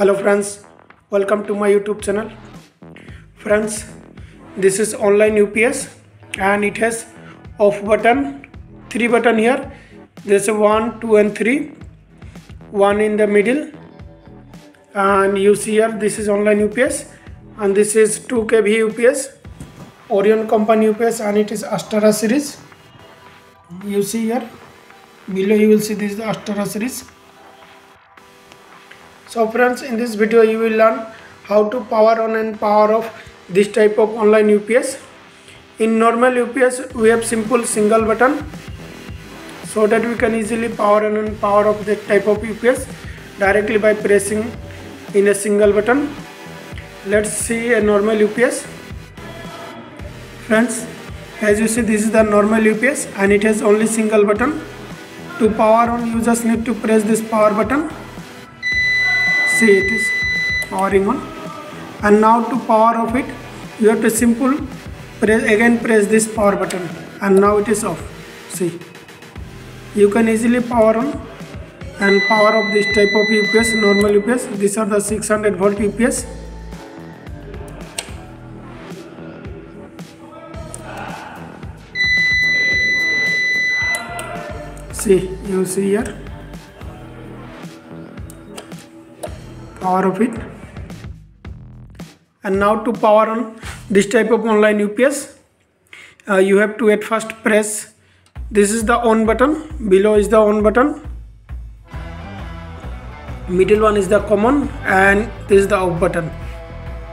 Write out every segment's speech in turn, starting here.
Hello friends, welcome to my YouTube channel. Friends, this is online UPS and it has off button, 3 button here. There's a 1, 2 and 3, one in the middle, and you see here this is online UPS and this is 2 KVA UPS, Orion Company UPS, and it is Astara series. You see here below, you will see this is the Astara series. So friends, in this video you will learn how to power on and power off this type of online UPS. In normal UPS we have simple single button, so that we can easily power on and power off this type of UPS directly by pressing in a single button. Let's see a normal UPS. Friends, as you see this is the normal UPS and it has only single button. To power on you just need to press this power button. See, it is powering on, and now to power off it you have to press this power button, and now it is off. See, you can easily power on and power off this type of UPS, normal UPS. These are the 600 volt UPS. See, you see here power of it, and now to power on this type of online UPS you have to at first press, this is the on button, below is the on button, middle one is the common, and this is the off button.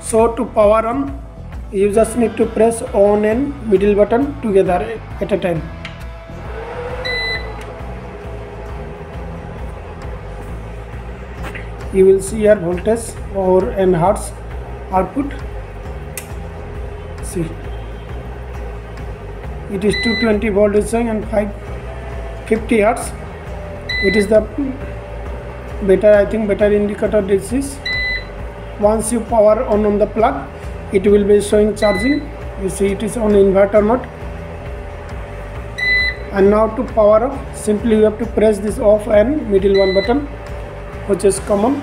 So to power on you just need to press on and middle button together at a time. You will see here voltage or and hertz output. See, it is 220 volt and 550 hertz. It is the better, I think better indicator this is. Once you power on the plug, it will be showing charging. You see it is on inverter mode. And now to power off, simply you have to press this off and middle one button, which is common.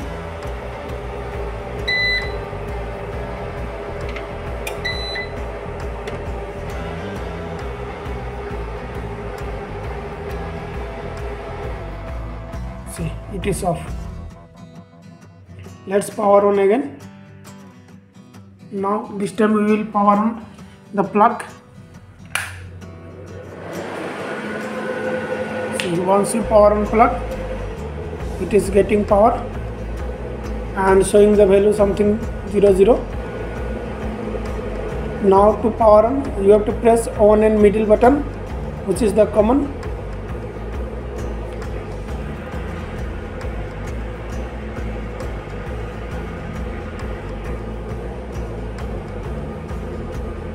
See, it is off. Let's power on again. Now this time we will power on the plug. See, once you power on plug, it is getting power and showing the value something 00. Now to power on you have to press on and middle button, which is the common.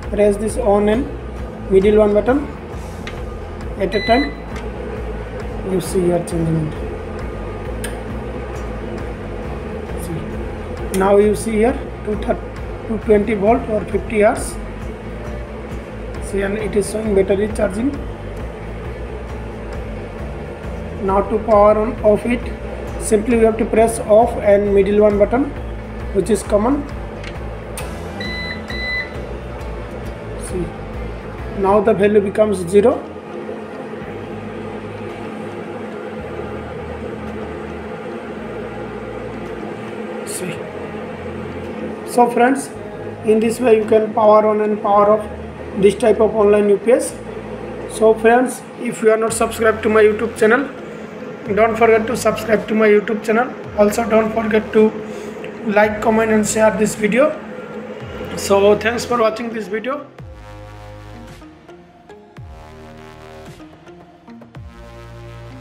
Press this on and middle one button at a time. You see you are changing it. Now you see here 220 volt or 50 hertz. See, and it is showing battery charging. Now to power on off it, simply we have to press off and middle one button, which is common. See, now the value becomes 0. See. So friends, in this way you can power on and power off this type of online UPS. So friends, if you are not subscribed to my YouTube channel, don't forget to subscribe to my YouTube channel. Also don't forget to like, comment and share this video. So thanks for watching this video.